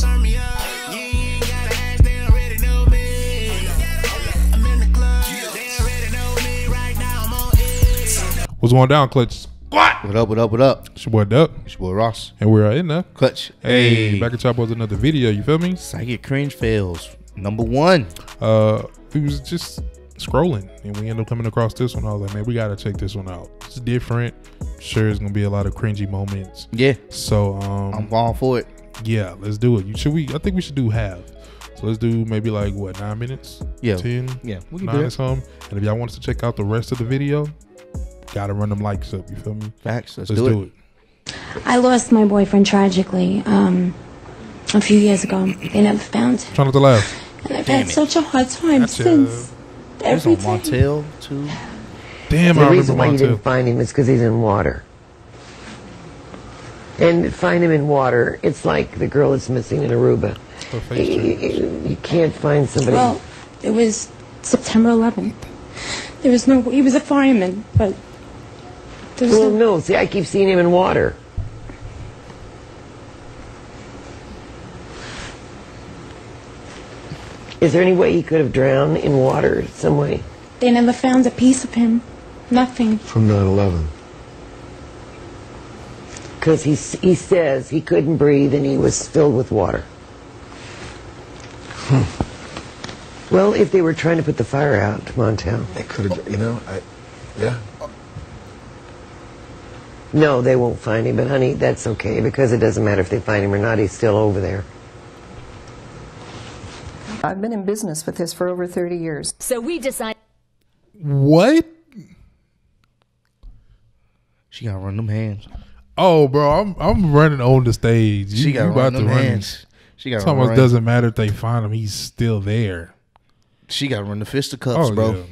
turn me up. You ain't gotta ask, they already know me. I'm in the club, they already know me. Right now I'm on it. What's going down, Clutch? What up, what up, what up? It's your boy Dup. It's your boy Ross. And we're in there. Clutch. Hey, back at y'all boys, another video, you feel me? Psychic Cringe Fails, number one. It was just scrolling and we ended up coming across this one. I was like, man, we gotta check this one out. It's different. I'm sure it's gonna be a lot of cringy moments. Yeah. So I'm all for it. Yeah, let's do it. I think we should do half. So let's do maybe like what, 9 minutes? Yeah. 10? Yeah. We can 9 do or something. And if y'all want us to check out the rest of the video, gotta run them likes up, you feel me? Facts. Let's do it. I lost my boyfriend tragically a few years ago. They never found him. Trying not to laugh. And I've had such a hard time since. Every time. Montel too. Damn, I remember Montel. The reason why you didn't find him is because he's in water. And find him in water, it's like the girl that's missing in Aruba. You can't find somebody. Well, it was September 11th. There was no. He was a fireman, but. Well, no, see, I keep seeing him in water. Is there any way he could have drowned in water some way? They never found a piece of him. Nothing. From 9/11. Because he says he couldn't breathe and he was filled with water. Hmm. Well, if they were trying to put the fire out, Montel. They could have, you know, yeah. No, they won't find him, but honey, that's okay, because it doesn't matter if they find him or not, he's still over there. I've been in business with this for over 30 years. So we decided. What? She gotta run them hands. Oh, bro, I'm running on the stage. She got about to run. She got. It almost doesn't matter if they find him; he's still there. She got to run the fisticuffs, bro. Yeah.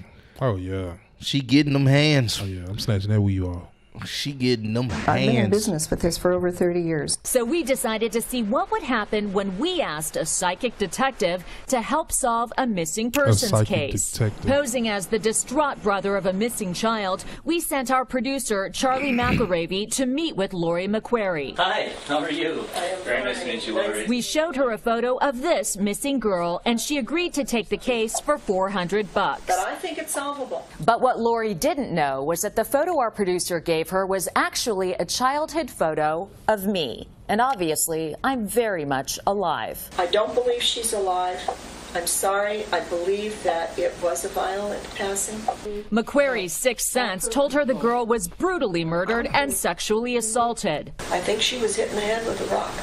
Oh yeah. She getting them hands. Oh yeah, I'm snatching that with you all. She getting them hands. I've been in business with this for over 30 years. So we decided to see what would happen when we asked a psychic detective to help solve a missing persons case. Posing as the distraught brother of a missing child, we sent our producer, Charlie McAravey, to meet with Laurie McQuarrie. Hi, how are you? Very nice to meet you, Laurie. We showed her a photo of this missing girl, and she agreed to take the case for $400. But I think it's solvable. But what Laurie didn't know was that the photo our producer gave her was actually a childhood photo of me, and obviously I'm very much alive. I don't believe she's alive. I'm sorry, I believe that it was a violent passing. McQuarrie's sixth sense told her the girl was brutally murdered and sexually assaulted. I think she was hit in the head with a rock.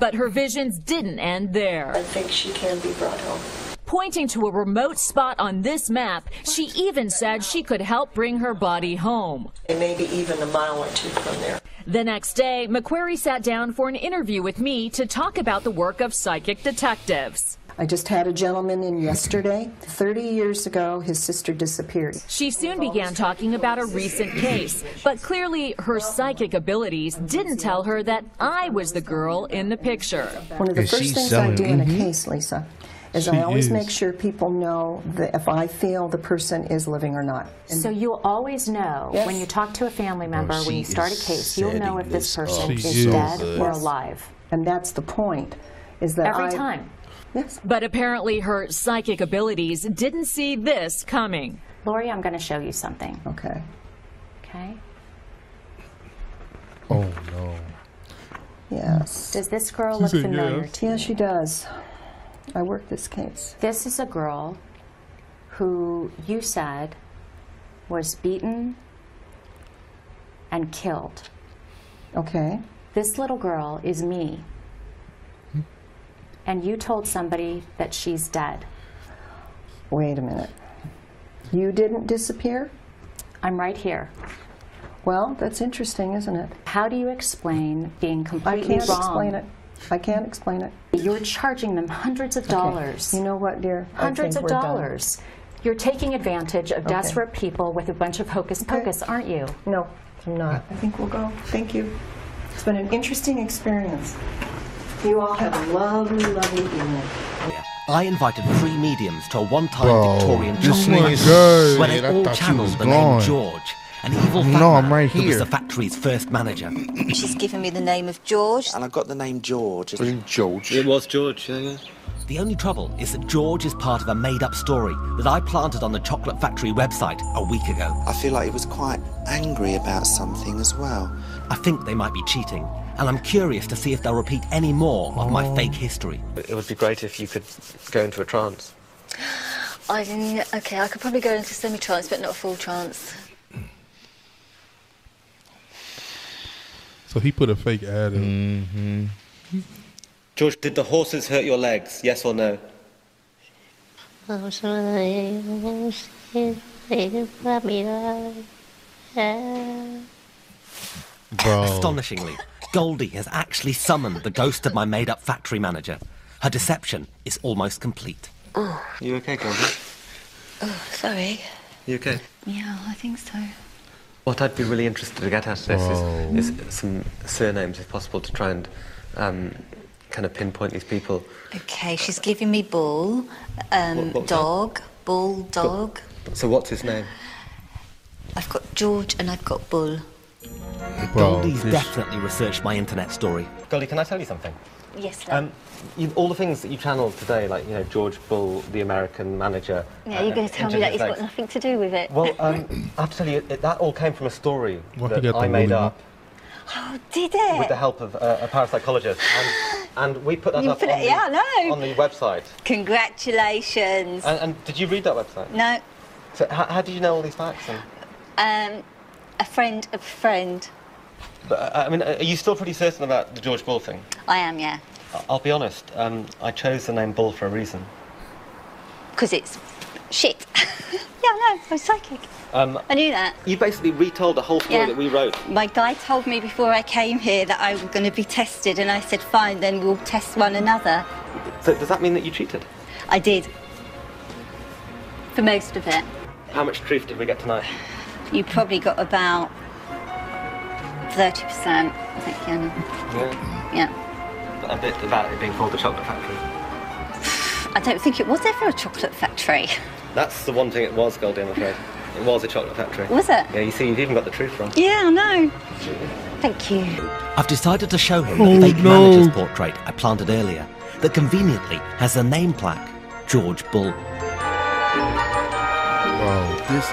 But her visions didn't end there. I think she can be brought home. Pointing to a remote spot on this map, she even said she could help bring her body home. It may be even a mile or two from there. The next day, McQuarrie sat down for an interview with me to talk about the work of psychic detectives. I just had a gentleman in yesterday. 30 years ago, his sister disappeared. She soon began talking about a recent case, but clearly her psychic abilities didn't tell her that I was the girl in the picture. One of the first things I do in a case, Lisa, I always make sure people know that if I feel the person is living or not. And so you'll always know when you talk to a family member, when you start a case, you'll know if this person is dead or alive. And that's the point, is that every time. Yes. But apparently her psychic abilities didn't see this coming. Laurie, I'm going to show you something. Okay. Okay. Oh, no. Yes. Does this girl look familiar to you? Yeah, she does. I worked this case. This is a girl who you said was beaten and killed. Okay. This little girl is me. And you told somebody that she's dead. Wait a minute. You didn't disappear? I'm right here. Well, that's interesting, isn't it? How do you explain being completely wrong? I can't explain it. I can't explain it. You're charging them hundreds of dollars. You know what, dear? Hundreds of dollars. You're taking advantage of desperate people with a bunch of hocus pocus, aren't you? No, I'm not. I think we'll go. Thank you. It's been an interesting experience. You all have a lovely, lovely evening. I invited three mediums to a one-time Victorian chapel when they all channeled the name George. an evil fat man. I'm right here. He was the factory's first manager. She's given me the name of George. And I got the name George. It was George. It was George, yeah. The only trouble is that George is part of a made-up story that I planted on the Chocolate Factory website a week ago. I feel like he was quite angry about something as well. I think they might be cheating, and I'm curious to see if they'll repeat any more of my fake history. It would be great if you could go into a trance. OK, I could probably go into semi-trance, but not a full trance. So he put a fake ad in. Mm-hmm. George, did the horses hurt your legs, yes or no? Bro. Astonishingly, Goldie has actually summoned the ghost of my made-up factory manager. Her deception is almost complete. You okay, Goldie? Oh, sorry. You okay? Yeah, I think so. What I'd be really interested to get at this is some surnames, if possible, to try and kind of pinpoint these people. Okay, she's giving me Bull, what Dog, Bulldog. So what's his name? I've got George and I've got Bull. Goldie's definitely researched my internet story. Goldie, can I tell you something? Yes, love. All the things that you channelled today, like, you know, George Bull, the American manager... Yeah, you're going to tell me that he's got nothing to do with it. Well, I have to tell you, that all came from a story that I made up. Oh, did it? With the help of a parapsychologist. And we put that up on the website. Congratulations. And did you read that website? No. So how did you know all these facts? And... a friend of a friend. But, I mean, are you still pretty certain about the George Bull thing? I am, yeah. I'll be honest, I chose the name Bull for a reason. Because it's shit. Yeah, no, I'm psychic. I knew that. You basically retold the whole story that we wrote. My guy told me before I came here that I was going to be tested, and I said, fine, then we'll test one another. So does that mean that you cheated? I did. For most of it. How much truth did we get tonight? You probably got about 30%, I think, yeah. Yeah. A bit about it being called the Chocolate Factory. I don't think it was ever a chocolate factory. That's the one thing it was, Goldie, I'm afraid. It was a chocolate factory. Was it? Yeah, you see, you've even got the truth wrong. Yeah, I know. Thank you. I've decided to show him the fake manager's portrait I planted earlier that conveniently has the name plaque, George Bull. Bro, this is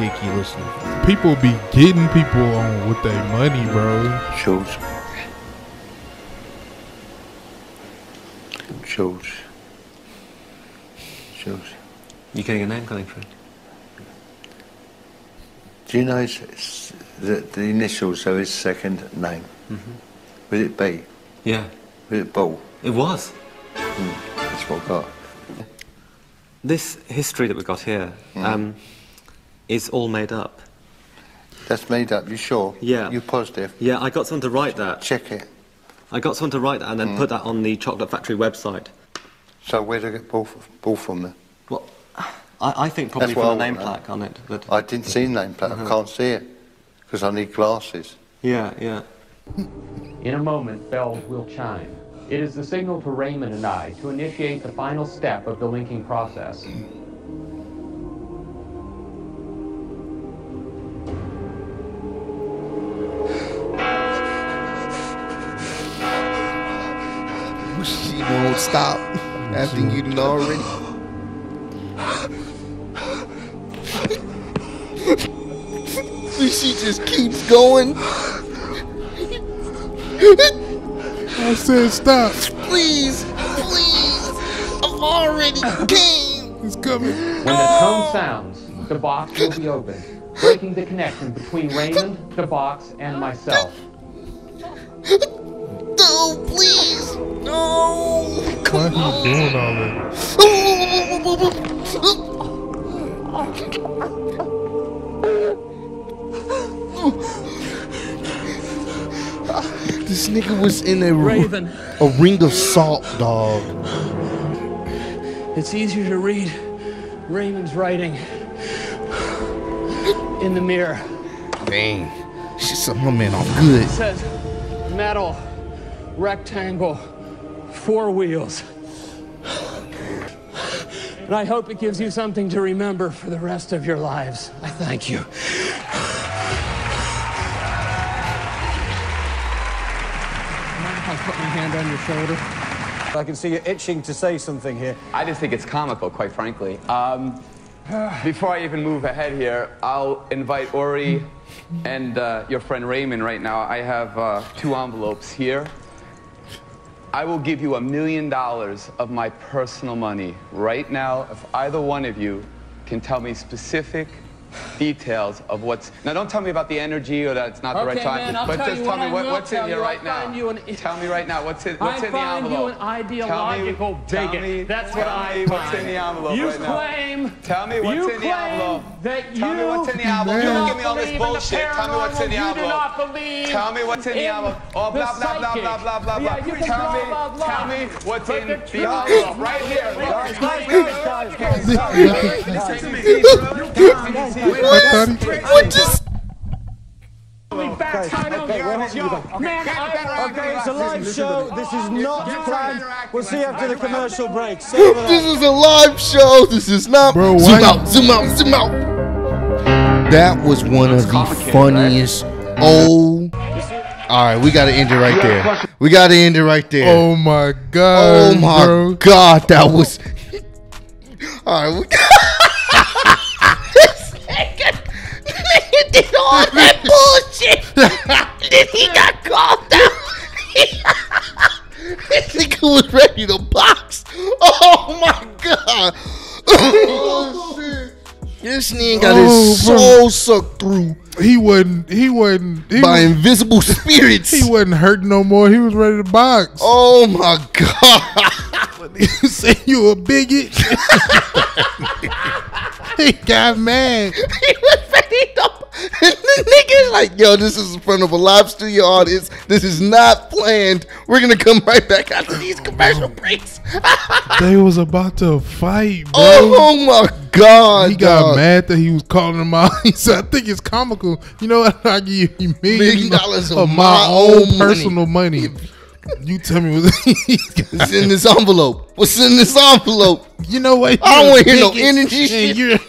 ridiculous. People be getting people on with their money, bro. George. George. George. You getting a name calling, friend? Do you know the initials of his second name? Mm-hmm. Would it be? Yeah. Was it Bull? It was. That's what I got. This history that we've got here is all made up. That's made up, you sure? Yeah. You positive? Yeah, I got someone to write that. Check it. I got someone to write that and then put that on the Chocolate Factory website. So where did I get Bull from then? Well, I think probably from the name plaque on it. But... I didn't see the name plaque, I can't see it, because I need glasses. Yeah, yeah. In a moment, bells will chime. It is the signal for Raymond and I to initiate the final step of the linking process. She won't stop after you do already. She just keeps going. I said stop. Please, please. I've already came. It's coming. When the tone sounds, the box will be opened, breaking the connection between Raymond, the box, and myself. No, please. No. Come on. This nigga was in a ring of salt, dog. It's easier to read Raymond's writing in the mirror. Dang. She's a woman, I'm good. It says metal, rectangle, four wheels. And I hope it gives you something to remember for the rest of your lives. I thank you. hand on your shoulder. I can see you itching to say something here. I just think it's comical, quite frankly. Before I even move ahead here, I'll invite Ori and your friend Raymond right now. I have two envelopes here. I will give you $1 million of my personal money right now if either one of you can tell me specific details of what's... Now, don't tell me about the energy or that it's not the right time, man, but just tell me what's in here right now. Tell me right now what's in the envelope. I find you an ideological bigot. That's what I find. Tell me what's in the envelope right now. Tell me what's in the envelope. Tell me what's in the envelope. Don't give me all this bullshit. Tell me what's in the envelope. Tell me what's in the envelope. Oh, blah, blah, blah, blah, blah, blah, blah. Tell me what's in the envelope right here. What just? It's a live show. This is not planned. We'll see you after the commercial break. This is a live show. This is not. Bro, zoom out, zoom out, zoom out. That was one of the funniest. Oh. All right, we got to end it right there. We got to end it right there. Oh my god. Oh my god, that was. All right. Did all that bullshit. Then he got called out. This nigga was ready to box. Oh my god. Oh, shit. This nigga got his soul sucked through. He wasn't by invisible spirits. He wasn't hurting no more. He was ready to box. Oh my god. You say you a bigot? He got mad. He was ready to box. The nigga's like, yo, this is in front of a live studio audience. This is not planned. We're gonna come right back after these commercial breaks. They was about to fight, bro. Oh my god. He got mad that he was calling him out. He said, I think it's comical. You know what? I give you $1 million of my own personal money. You tell me what's in this envelope. What's in this envelope? You know what? I don't want to hear no energy shit.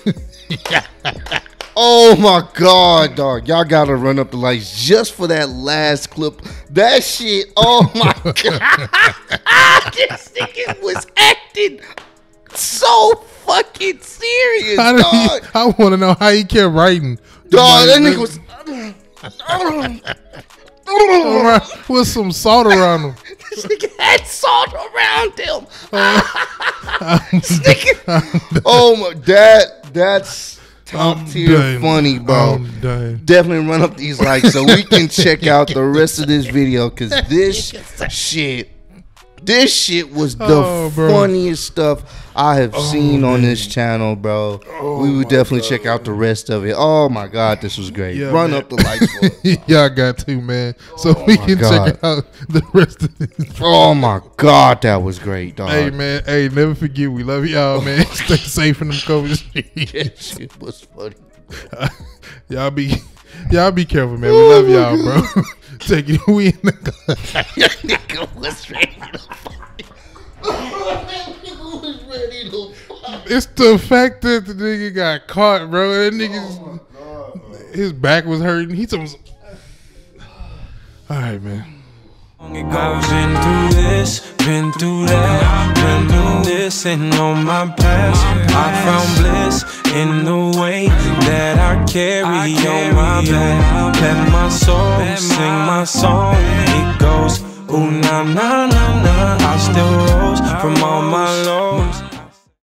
Oh my god, dog. Y'all gotta run up the lights just for that last clip. That shit, oh my god. This nigga was acting so fucking serious, dog. I wanna know how he kept writing. Dog, that nigga was with some salt around him. This nigga had salt around him. This nigga. Oh my, that's top tier funny, bro. Definitely run up these likes so we can check out the rest of this video, because this shit was the funniest stuff I have seen on this channel, bro. We would definitely check out the rest of it. Oh my god, this was great. Yeah, run up the likes. Y'all got to, man. So we can check out the rest of this. Oh my god, that was great, dog. Hey man, hey, never forget we love y'all, man. Stay safe in them COVID. Yes, it was funny. Y'all be careful, man. We love y'all, bro. Take it. We in the nigga was ready to fight. It's the fact that the nigga got caught, bro. That nigga's his back was hurting. He told all right, man. It goes into this, been through that, been through this, and on my past, I found bliss in the way that I carry on my back. Let my soul sing my song. It goes, ooh na na na na. I still